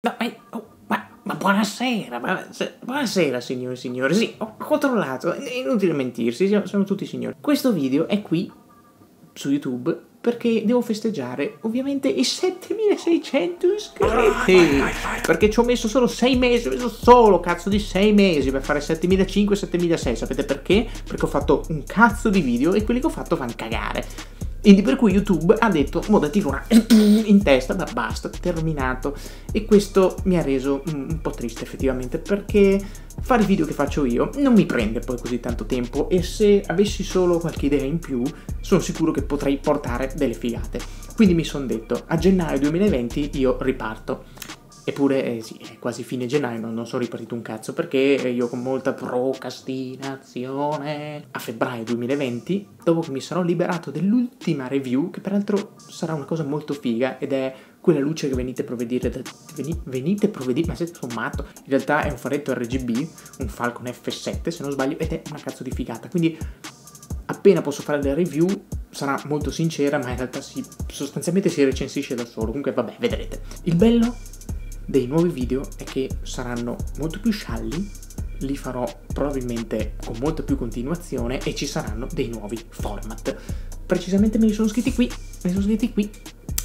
No, ma buonasera, buonasera signore e signore, sì, ho controllato, è inutile mentirsi, sono tutti signori. Questo video è qui, su YouTube, perché devo festeggiare ovviamente i 7600 iscritti, perché ci ho messo solo 6 mesi, ho messo solo cazzo di 6 mesi per fare 7500 e 7600, sapete perché? Perché ho fatto un cazzo di video e quelli che ho fatto fanno cagare. Quindi per cui YouTube ha detto, mo dati una in testa, ma basta, terminato. E questo mi ha reso un po' triste effettivamente, perché fare i video che faccio io non mi prende poi così tanto tempo, e se avessi solo qualche idea in più sono sicuro che potrei portare delle figate. Quindi mi sono detto, a gennaio 2020 io riparto. Eppure, sì, è quasi fine gennaio, non sono ripartito un cazzo, perché io con molta procrastinazione a febbraio 2020, dopo che mi sarò liberato dell'ultima review, che peraltro sarà una cosa molto figa, ed è quella luce che venite a provvedere da... ma se sono matto, in realtà è un faretto RGB, un Falcon F7 se non sbaglio, ed è una cazzo di figata, quindi appena posso fare la review sarà molto sincera, ma in realtà sostanzialmente si recensisce da solo, comunque vabbè, vedrete. Il bello dei nuovi video è che saranno molto più scialli, li farò probabilmente con molta più continuazione e ci saranno dei nuovi format. Precisamente me ne sono scritti qui,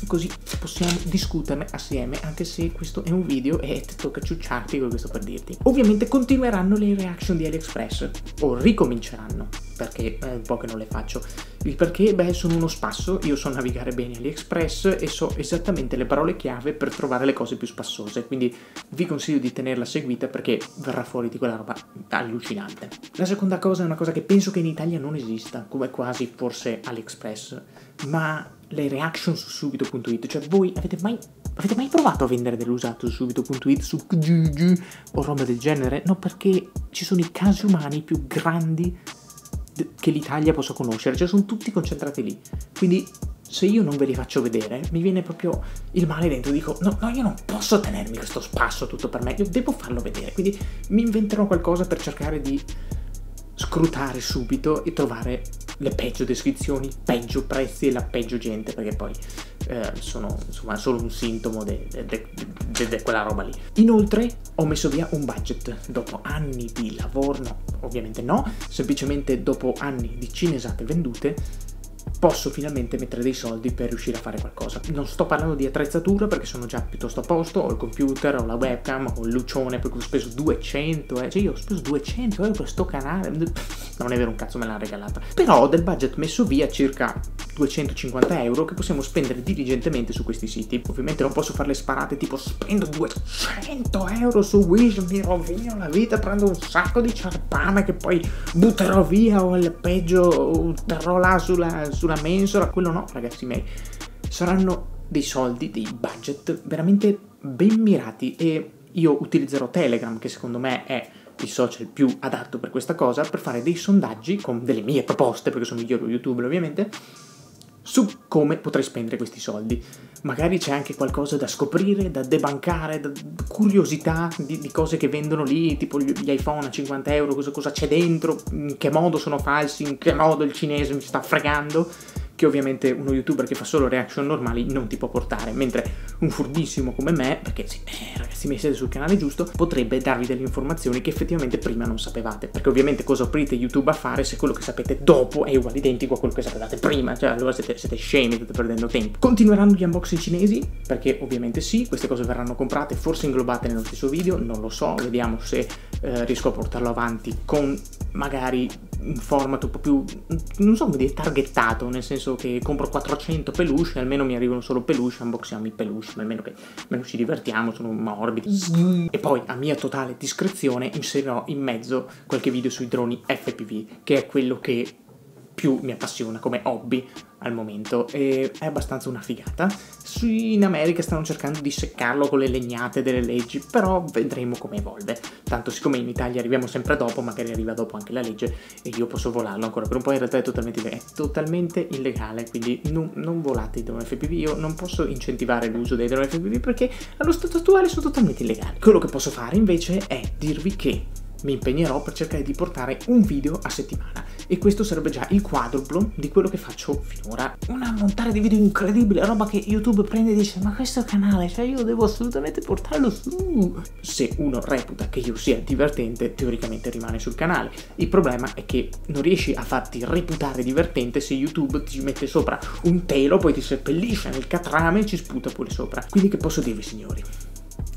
così possiamo discuterne assieme, anche se questo è un video e ti tocca ciucciarti con questo per dirti. Ovviamente continueranno le reaction di AliExpress, o ricominceranno, perché è un po' che non le faccio. Il perché? Beh, sono uno spasso, io so navigare bene AliExpress e so esattamente le parole chiave per trovare le cose più spassose, quindi vi consiglio di tenerla seguita perché verrà fuori di quella roba allucinante. La seconda cosa è una cosa che penso che in Italia non esista, come quasi forse AliExpress, ma le reaction su subito.it, cioè voi avete mai provato a vendere dell'usato su subito.it, su GG o roba del genere? No, perché ci sono i casi umani più grandi che l'Italia possa conoscere, cioè sono tutti concentrati lì, quindi se io non ve li faccio vedere mi viene proprio il male dentro, dico no, io non posso tenermi questo spasso tutto per me, io devo farlo vedere, quindi mi inventerò qualcosa per cercare di scrutare subito e trovare le peggio descrizioni, peggio prezzi e la peggio gente, perché poi sono insomma solo un sintomo di quella roba lì. Inoltre ho messo via un budget dopo anni di lavoro, no, ovviamente no, semplicemente dopo anni di cinesate vendute posso finalmente mettere dei soldi per riuscire a fare qualcosa. Non sto parlando di attrezzatura perché sono già piuttosto a posto, ho il computer, ho la webcam, ho il lucione, perché ho speso 200 euro, cioè io ho speso 200 euro per sto canale, non è vero un cazzo, me l'ha regalata, però ho del budget messo via circa 250 euro che possiamo spendere diligentemente su questi siti. Ovviamente non posso fare le sparate tipo spendo 200 euro su Wish, mi rovino la vita, prendo un sacco di ciarpana che poi butterò via, o al peggio terrò là sulla mensola, quello no ragazzi miei. Saranno dei soldi, dei budget veramente ben mirati, e io utilizzerò Telegram, che secondo me è il social più adatto per questa cosa, per fare dei sondaggi con delle mie proposte, perché sono migliore youtuber ovviamente, su come potrei spendere questi soldi. Magari c'è anche qualcosa da scoprire, da debancare, da curiosità di cose che vendono lì, tipo gli iPhone a 50 euro, cosa c'è dentro, in che modo sono falsi, in che modo il cinese mi sta fregando, che ovviamente uno youtuber che fa solo reaction normali non ti può portare, mentre un furbissimo come me, perché sì, ragazzi mi siete sul canale giusto, potrebbe darvi delle informazioni che effettivamente prima non sapevate, perché ovviamente cosa aprite YouTube a fare se quello che sapete dopo è uguale identico a quello che sapevate prima, cioè allora siete scemi, state perdendo tempo. Continueranno gli unboxing cinesi, perché ovviamente sì, queste cose verranno comprate, forse inglobate nello stesso video, non lo so, vediamo se riesco a portarlo avanti con magari un format un po' più, non so come dire, targettato, nel senso che compro 400 peluche, almeno mi arrivano solo peluche, unboxiamo i peluche, almeno che ci divertiamo, sono morbidi. E poi a mia totale discrezione inserirò in mezzo qualche video sui droni FPV, che è quello che più mi appassiona come hobby al momento, e è abbastanza una figata. In America stanno cercando di seccarlo con le legnate delle leggi, però vedremo come evolve, tanto siccome in Italia arriviamo sempre dopo, magari arriva dopo anche la legge e io posso volarlo ancora per un po', in realtà è totalmente illegale, quindi non volate i droni FPV, io non posso incentivare l'uso dei droni FPV perché allo stato attuale sono totalmente illegali. Quello che posso fare invece è dirvi che mi impegnerò per cercare di portare un video a settimana, e questo sarebbe già il quadruplo di quello che faccio finora. Un ammontare di video incredibile, roba che YouTube prende e dice: ma questo canale, cioè io devo assolutamente portarlo su. Se uno reputa che io sia divertente, teoricamente rimane sul canale. Il problema è che non riesci a farti reputare divertente se YouTube ti mette sopra un telo, poi ti seppellisce nel catrame e ci sputa pure sopra. Quindi che posso dirvi, signori?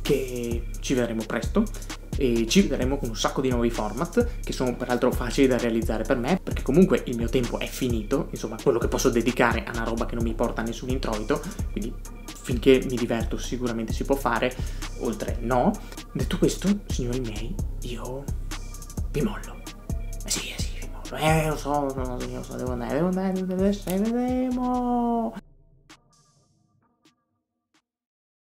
Che ci vedremo presto e ci vedremo con un sacco di nuovi format che sono peraltro facili da realizzare per me, perché comunque il mio tempo è finito, insomma quello che posso dedicare a una roba che non mi porta nessun introito, quindi finché mi diverto sicuramente si può fare, oltre no. Detto questo, signori miei, io vi mollo. Sì, vi mollo, lo so, devo andare, vedremo.